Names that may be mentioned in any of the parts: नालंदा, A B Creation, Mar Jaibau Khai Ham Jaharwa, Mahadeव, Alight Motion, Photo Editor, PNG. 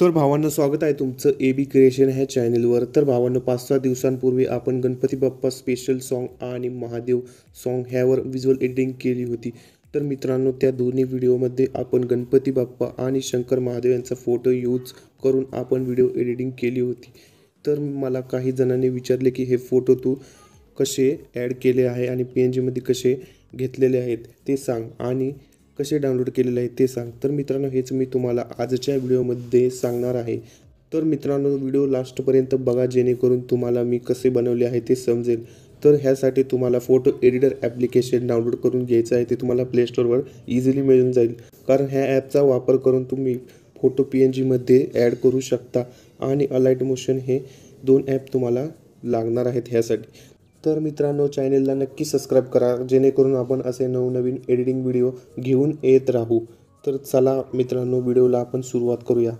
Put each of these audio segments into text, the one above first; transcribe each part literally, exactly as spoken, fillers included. तर भावांनो स्वागत आहे तुमचं ए बी क्रिएशन ह्या चॅनलवर। तर भावांनो पाच सहा दिवसांपूर्वी आपण गणपती बाप्पा स्पेशल सॉन्ग आणि महादेव सॉन्ग ह्यावर व्हिज्युअल एडिटिंग केली होती। तर मित्रांनो त्या दोन्ही व्हिडिओमध्ये आपण गणपती बाप्पा आणि शंकर महादेव यांचा फोटो यूज करून आपण व्हिडिओ एडिटिंग केली होती। तर मला काही जणांनी विचारले की हे फोटो तू कसे ॲड केले आहे आणि पीएनजी मध्ये कसे घेतलेले आहेत ते सांग आणि कसे डाउनलोड केलेले आहे ते सांग। तर मित्रांनो हेच मी तुम्हाला आजच्या व्हिडिओमध्ये सांगणार आहे। तर मित्रांनो व्हिडिओ लास्टपर्यंत बघा जेणेकरून तुम्हाला मी कसे बनवले आहे ते समजेल। तर ह्यासाठी तुम्हाला फोटो एडिटर ॲप्लिकेशन डाउनलोड करून घ्यायचं आहे। ते तुम्हाला प्ले स्टोरवर इझिली मिळून जाईल कारण ह्या ॲपचा वापर करून तुम्ही फोटो पी एन जीमध्ये ॲड करू शकता आणि अलाइट मोशन हे दोन ॲप तुम्हाला लागणार आहेत ह्यासाठी। तर मित्रांनो चॅनलला नक्की सबस्क्राइब करा जेणेकरून आपण असे नवनवीन एडिटिंग व्हिडिओ घेऊन येत राहू। तर चला मित्रांनो व्हिडिओला आपण सुरुवात करूया।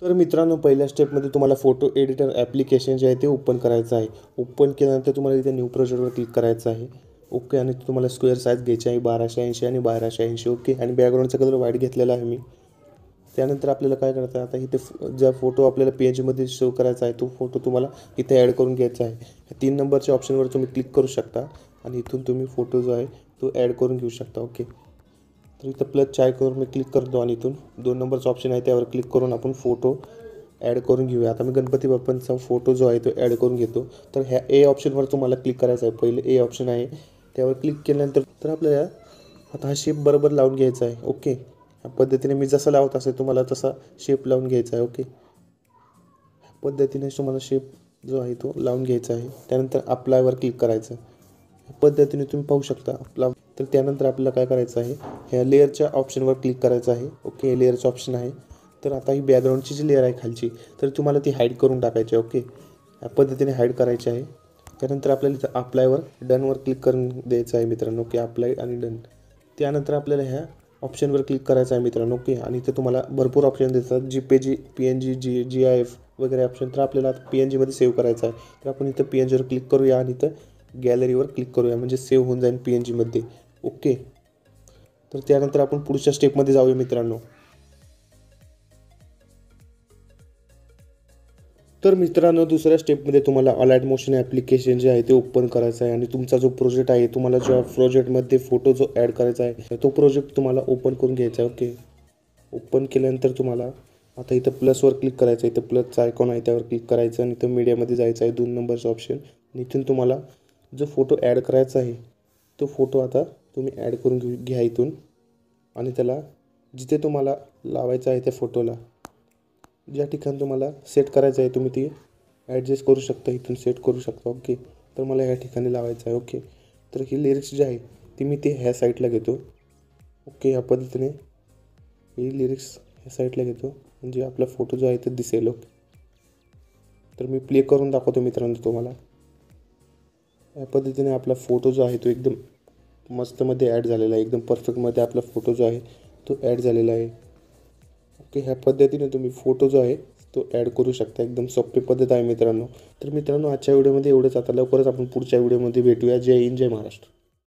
तर मित्रांनो पहिल्या स्टेपमध्ये तुम्हाला फोटो एडिटर ॲप्लिकेशन जे आहे ते ओपन करायचं आहे। ओपन केल्यानंतर तुम्हाला इथे न्यू प्रोजेक्टवर क्लिक करायचं आहे। ओके आणि तुम्हाला स्क्वेअर साईज घ्यायची आहे बाराशे ऐंशी आणि बाराशे ऐंशी ओके आणि बॅकग्राऊंडचा कलर व्हाईट घेतलेला आहे मी। त्यानंतर आपल्याला काय करायचं आता इथे ज्या फोटो आपल्याला पी एन जीमध्ये सेव्ह करायचा आहे तो फोटो तुम्हाला इथे ॲड करून घ्यायचा आहे। तीन नंबरच्या ऑप्शनवर तुम्ही क्लिक करू शकता आणि इथून तुम्ही फोटो जो आहे तो ॲड करून घेऊ शकता। ओके तर इथं प्लस चाय करून मी क्लिक करतो आणि इथून दोन नंबरचं ऑप्शन आहे त्यावर क्लिक करून आपण फोटो ॲड करून घेऊया। आता मी गणपती बाप्पांचा फोटो जो आहे तो ॲड करून घेतो। तर ह्या ए ऑप्शनवर तुम्हाला क्लिक करायचं आहे। पहिले ए ऑप्शन आहे त्यावर क्लिक केल्यानंतर तर आपल्याला आता हा शेप बरोबर लावून घ्यायचा आहे। ओके ह्या पद्धतीने मी जसं लावत असे तुम्हाला तसा शेप लावून घ्यायचा आहे। ओके ह्या पद्धतीने तुम्हाला शेप जो आहे तो लावून घ्यायचा आहे। त्यानंतर अप्लायवर क्लिक करायचं ह्या पद्धतीने तुम्ही पाहू शकता अप्ला। तर त्यानंतर आपल्याला काय करायचं आहे ह्या लेअरच्या ऑप्शनवर क्लिक करायचं आहे। ओके हे लेअरचं ऑप्शन आहे। तर आता ही बॅकग्राऊंडची जी लेअर आहे खालची तर तुम्हाला ती हाईड करून टाकायची आहे। ओके ह्या पद्धतीने हाईड करायची आहे। त्यानंतर आपल्याला इथं अप्लायवर डनवर क्लिक करून द्यायचं आहे मित्रांनो। ओके अप्लाय आणि डन। त्यानंतर आपल्याला ह्या ऑप्शनवर क्लिक करायचं आहे मित्रांनो। ओके आणि इथं तुम्हाला भरपूर ऑप्शन देतात G P G P N G G G I F वगैरे ऑप्शन। तर आपल्याला पी एन जीमध्ये सेव्ह करायचं आहे। तर आपण इथं पी एन जीवर क्लिक करूया आणि इथं गॅलरीवर क्लिक करूया म्हणजे सेव्ह होऊन जाईल पी एन जीमध्ये। ओके तर त्यानंतर आपण पुढच्या स्टेपमध्ये जाऊया मित्रांनो। तर मित्रांनो दुसऱ्या स्टेपमध्ये तुम्हाला अलाइट मोशन ॲप्लिकेशन जे आहे ते ओपन करायचं आहे आणि तुमचा जो प्रोजेक्ट आहे तुम्हाला ज्या प्रोजेक्टमध्ये फोटो जो ॲड करायचा आहे तो प्रोजेक्ट तुम्हाला ओपन करून घ्यायचा आहे। ओके ओपन केल्यानंतर तुम्हाला आता इथं प्लसवर क्लिक करायचं आहे। इथं प्लसचा आयकॉन आहे त्यावर क्लिक करायचं आणि इथं मीडियामध्ये जायचं आहे दोन नंबरचं ऑप्शन आणि इथून तुम्हाला जो फोटो ॲड करायचा आहे तो फोटो आता तुम्ही ॲड करून घेऊ घ्या इथून आणि त्याला जिथे तुम्हाला लावायचं आहे त्या फोटोला ज्या ठिकाणी तुम्हाला सेट करायचं आहे तुम्ही ती ॲडजस्ट करू शकता इथून सेट करू शकता। ओके तर मला या ठिकाणी लावायचं आहे। ओके तर ही लिरिक्स जे आहे ती मी ते ह्या साईडला घेतो। ओके ह्या पद्धतीने ही लिरिक्स ह्या साईडला घेतो म्हणजे आपला फोटो जो आहे तो दिसेल। ओके तर मी प्ले करून दाखवतो मित्रांनो तुम्हाला। या पद्धतीने आपला फोटो जो आहे तो एकदम मस्तमध्ये ॲड झालेला आहे। एकदम परफेक्टमध्ये आपला फोटो जो आहे तो ॲड झालेला आहे। ओके ह्या पद्धतीने तुम्ही फोटो जो आहे तो ॲड करू शकता। एकदम सोपी पद्धत आहे मित्रांनो। तर मित्रांनो आजच्या व्हिडिओमध्ये एवढंच। आता लवकरच आपण पुढच्या व्हिडिओमध्ये भेटूया। जय हिंद जय महाराष्ट्र।